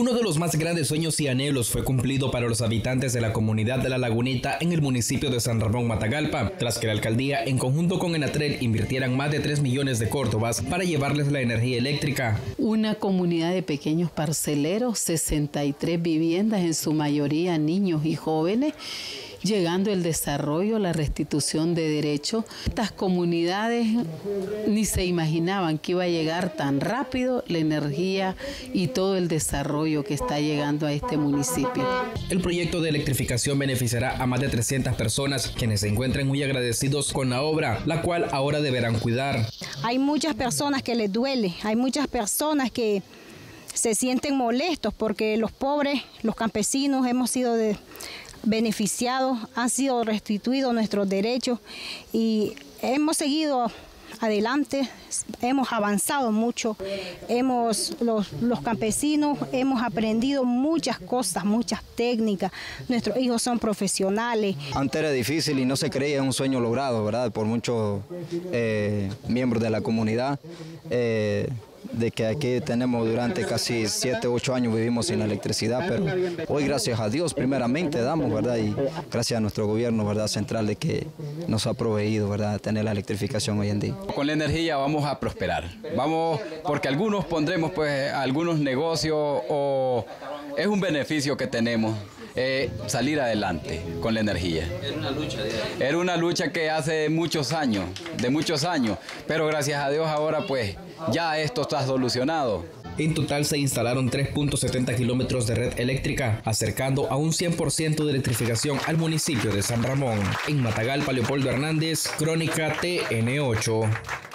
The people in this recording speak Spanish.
Uno de los más grandes sueños y anhelos fue cumplido para los habitantes de la comunidad de La Lagunita en el municipio de San Ramón, Matagalpa, tras que la alcaldía, en conjunto con Enatrel, invirtieran más de 3 millones de córdobas para llevarles la energía eléctrica. Una comunidad de pequeños parceleros, 63 viviendas, en su mayoría niños y jóvenes, llegando el desarrollo, la restitución de derechos. Estas comunidades ni se imaginaban que iba a llegar tan rápido la energía y todo el desarrollo que está llegando a este municipio. El proyecto de electrificación beneficiará a más de 300 personas, quienes se encuentran muy agradecidos con la obra, la cual ahora deberán cuidar. Hay muchas personas que les duele, hay muchas personas que se sienten molestos porque los pobres, los campesinos, hemos sido beneficiados, han sido restituidos nuestros derechos y hemos seguido adelante, hemos avanzado mucho, los campesinos hemos aprendido muchas cosas, muchas técnicas, nuestros hijos son profesionales. Antes era difícil y no se creía un sueño logrado, ¿verdad?, por muchos miembros de la comunidad, de que aquí tenemos durante casi 7 u 8 años vivimos sin electricidad, pero hoy gracias a Dios primeramente damos, ¿verdad?, y gracias a nuestro gobierno, ¿verdad?, central, de que nos ha proveído, ¿verdad?, tener la electrificación hoy en día. Con la energía vamos a prosperar, vamos, porque algunos pondremos pues algunos negocios o es un beneficio que tenemos. Salir adelante con la energía. Era una lucha. Era una lucha que hace muchos años, pero gracias a Dios ahora pues ya esto está solucionado. En total se instalaron 3.70 kilómetros de red eléctrica, acercando a un 100% de electrificación al municipio de San Ramón. En Matagalpa, Leopoldo Hernández, Crónica TN8.